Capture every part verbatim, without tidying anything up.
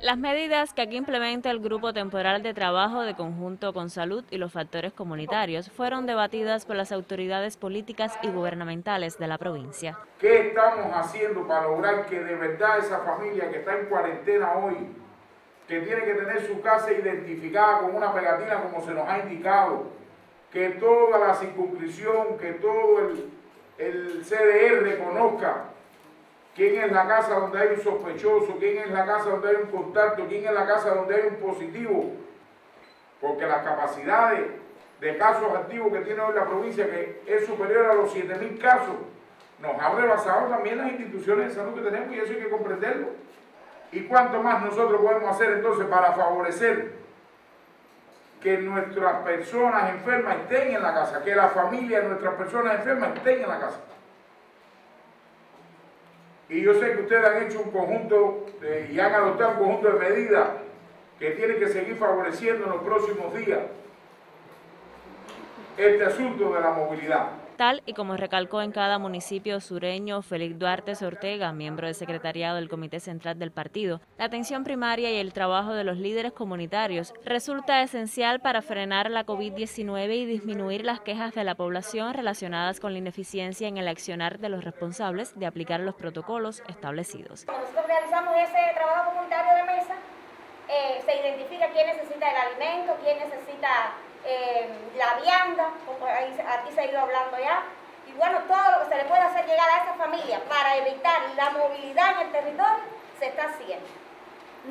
Las medidas que aquí implementa el Grupo Temporal de Trabajo de Conjunto con Salud y los factores comunitarios fueron debatidas por las autoridades políticas y gubernamentales de la provincia. ¿Qué estamos haciendo para lograr que de verdad esa familia que está en cuarentena hoy, que tiene que tener su casa identificada con una pegatina como se nos ha indicado, que toda la circunscripción, que todo el, el C D R conozca quién es la casa donde hay un sospechoso, quién es la casa donde hay un contacto, quién es la casa donde hay un positivo? Porque las capacidades de casos activos que tiene hoy la provincia, que es superior a los siete mil casos, nos ha rebasado también las instituciones de salud que tenemos, y eso hay que comprenderlo. ¿Y cuánto más nosotros podemos hacer entonces para favorecer que nuestras personas enfermas estén en la casa, que la familia de nuestras personas enfermas estén en la casa? Y yo sé que ustedes han hecho un conjunto de, y han adoptado un conjunto de medidas que tienen que seguir favoreciendo en los próximos días este asunto de la movilidad. Tal y como recalcó en cada municipio sureño Félix Duarte Ortega, miembro del secretariado del Comité Central del Partido, la atención primaria y el trabajo de los líderes comunitarios resulta esencial para frenar la COVID diecinueve y disminuir las quejas de la población relacionadas con la ineficiencia en el accionar de los responsables de aplicar los protocolos establecidos. Cuando nosotros realizamos ese trabajo comunitario de mesa, eh, se identifica quién necesita el alimento, quién necesita Eh, la vianda, como ahí, aquí se ha ido hablando ya, y bueno, todo lo que se le puede hacer llegar a esa familia para evitar la movilidad en el territorio, se está haciendo.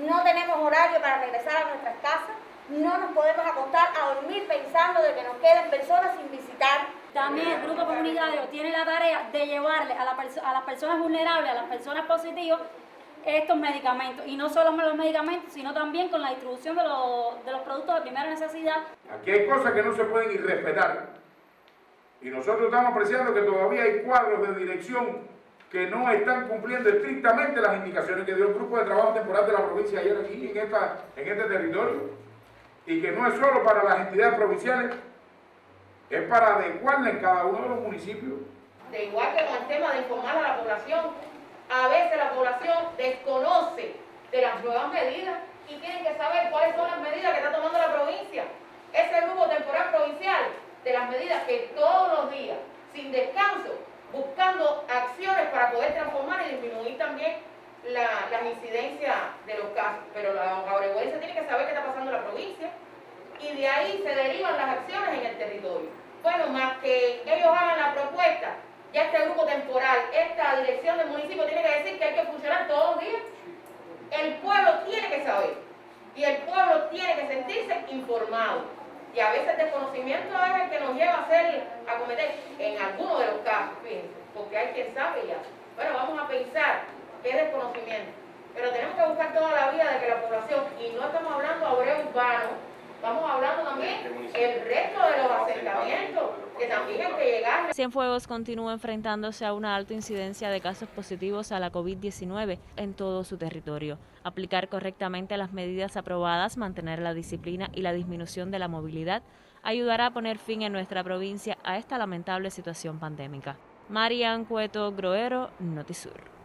No tenemos horario para regresar a nuestras casas, no nos podemos acostar a dormir pensando de que nos queden personas sin visitar. También el grupo comunitario tiene la tarea de llevarle a, la a las personas vulnerables, a las personas positivas, estos medicamentos, y no solo los medicamentos, sino también con la distribución de los, de los productos de primera necesidad. Aquí hay cosas que no se pueden irrespetar, y nosotros estamos apreciando que todavía hay cuadros de dirección que no están cumpliendo estrictamente las indicaciones que dio el Grupo de Trabajo Temporal de la provincia ayer aquí en, esta, en este territorio, y que no es solo para las entidades provinciales, es para adecuarla en cada uno de los municipios. De igual que con el tema de informar a la población, a veces la población desconoce de las nuevas medidas y tienen que saber cuáles son las medidas que está tomando la provincia. Ese grupo temporal provincial de las medidas que todos los días, sin descanso, buscando acciones para poder transformar y disminuir también la, las incidencias de los casos. Pero la oregüense tiene que saber qué está pasando en la provincia, y de ahí se derivan las acciones en el territorio. Bueno, más que ellos hagan la propuesta, ya este grupo temporal, esta dirección del municipio tiene que decir que hay que funcionar todos los días. El pueblo tiene que saber, y el pueblo tiene que sentirse informado. Y a veces el desconocimiento es el que nos lleva a hacer, a cometer en algunos de los casos, fíjense, porque hay quien sabe ya. Bueno, vamos a pensar que es desconocimiento, pero tenemos que buscar toda la vida de que la población, y no estamos hablando ahora de urbanos, vamos hablando también el resto de los asentamientos, que también hay que llegar. Cienfuegos continúa enfrentándose a una alta incidencia de casos positivos a la COVID diecinueve en todo su territorio. Aplicar correctamente las medidas aprobadas, mantener la disciplina y la disminución de la movilidad ayudará a poner fin en nuestra provincia a esta lamentable situación pandémica. Marian Cueto, Groero, NotiSur.